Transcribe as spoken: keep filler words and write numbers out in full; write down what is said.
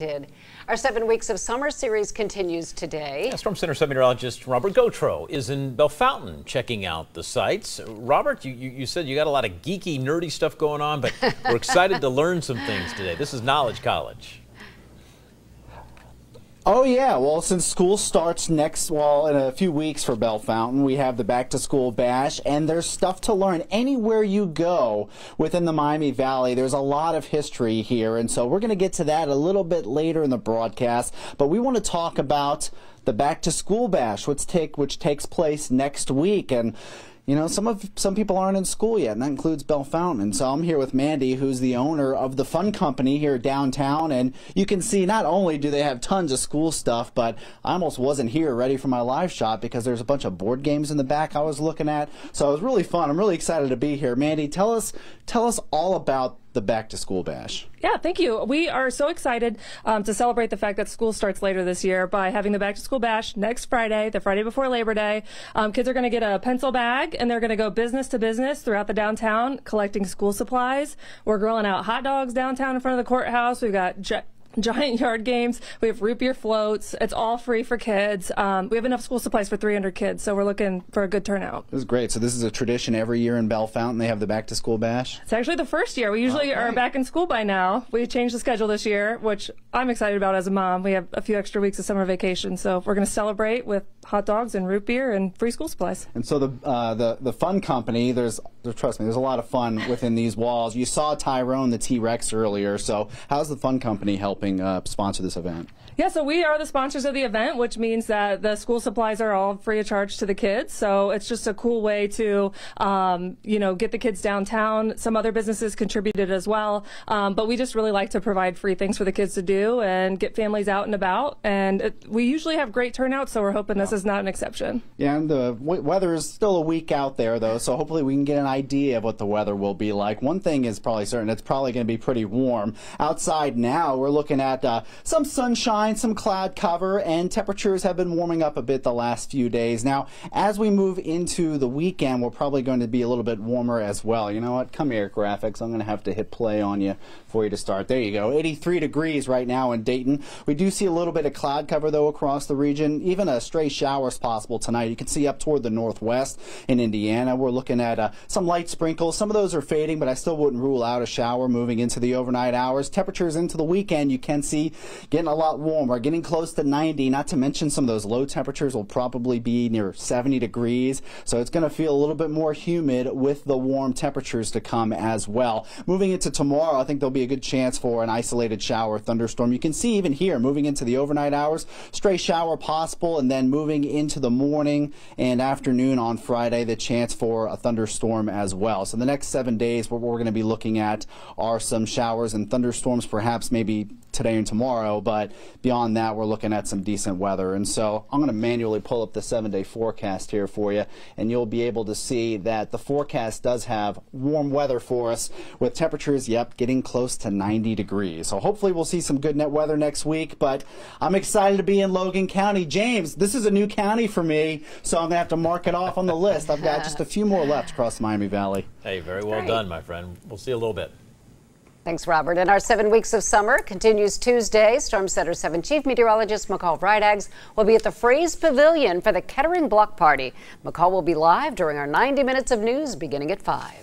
Did. Our seven weeks of summer series continues today. Yeah, Storm Center meteorologist Robert Gauthreaux is in Bellefontaine checking out the sights. Robert, you, you, you said you got a lot of geeky, nerdy stuff going on, but we're excited to learn some things today. This is Knowledge College. Oh yeah, well since school starts next, well in a few weeks for Bellefontaine, we have the back to school bash and there's stuff to learn anywhere you go within the Miami Valley. There's a lot of history here and so we're going to get to that a little bit later in the broadcast, but we want to talk about the back to school bash, which, take, which takes place next week. And you know, some of some people aren't in school yet, and that includes Bellefontaine. And so I'm here with Mandy, who's the owner of the Fun Company here downtown. And you can see not only do they have tons of school stuff, but I almost wasn't here ready for my live shot because there's a bunch of board games in the back I was looking at. So it was really fun. I'm really excited to be here. Mandy, tell us tell us all about the back to school bash. Yeah, thank you. We are so excited um, to celebrate the fact that school starts later this year by having the back to school bash next Friday, the Friday before Labor Day. Um, kids are going to get a pencil bag and they're going to go business to business throughout the downtown collecting school supplies. We're grilling out hot dogs downtown in front of the courthouse. We've got jet giant yard games. We have root beer floats. It's all free for kids. Um, we have enough school supplies for three hundred kids, so we're looking for a good turnout. This is great. So this is a tradition every year in Bellefontaine. They have the back to school bash. It's actually the first year. We usually okay. are back in school by now. We changed the schedule this year, which I'm excited about as a mom. We have a few extra weeks of summer vacation, so we're going to celebrate with hot dogs and root beer and free school supplies. And so the uh, the the Fun Company, there's there, trust me, there's a lot of fun within these walls. You saw Tyrone the T-Rex earlier. So how's the Fun Company helping Uh, sponsor this event? Yeah, so we are the sponsors of the event, which means that the school supplies are all free of charge to the kids. So it's just a cool way to, um, you know, get the kids downtown. Some other businesses contributed as well, um, but we just really like to provide free things for the kids to do and get families out and about. And it, we usually have great turnout, so we're hoping this is not an exception. Yeah, and the w weather is still a week out there, though, so hopefully we can get an idea of what the weather will be like. One thing is probably certain, it's probably going to be pretty warm. Outside now, we're looking at uh, some sunshine, some cloud cover, and temperatures have been warming up a bit the last few days. Now, as we move into the weekend, we're probably going to be a little bit warmer as well. You know what? Come here, graphics. I'm going to have to hit play on you for you to start. There you go. eighty-three degrees right now in Dayton. We do see a little bit of cloud cover, though, across the region. Even a stray shower is possible tonight. You can see up toward the northwest in Indiana. We're looking at uh, some light sprinkles. Some of those are fading, but I still wouldn't rule out a shower moving into the overnight hours. Temperatures into the weekend, you can see getting a lot warmer, getting close to ninety, not to mention some of those low temperatures will probably be near seventy degrees. So it's going to feel a little bit more humid with the warm temperatures to come as well. Moving into tomorrow, I think there'll be a good chance for an isolated shower thunderstorm. You can see even here, moving into the overnight hours, stray shower possible, and then moving into the morning and afternoon on Friday, the chance for a thunderstorm as well. So the next seven days, what we're going to be looking at are some showers and thunderstorms, perhaps maybe today and tomorrow, but beyond that we're looking at some decent weather. And so I'm going to manually pull up the seven-day forecast here for you, and you'll be able to see that the forecast does have warm weather for us with temperatures, yep, getting close to ninety degrees. So hopefully we'll see some good net weather next week, but I'm excited to be in Logan County. James, this is a new county for me, so I'm going to have to mark it off on the list. I've got just a few more left across the Miami Valley. Hey, very well done, my friend. We'll see you a little bit. Thanks, Robert. And our seven weeks of summer continues Tuesday. Storm Center seven Chief Meteorologist McCall Vrydags will be at the Fraze Pavilion for the Kettering Block Party. McCall will be live during our ninety minutes of news beginning at five.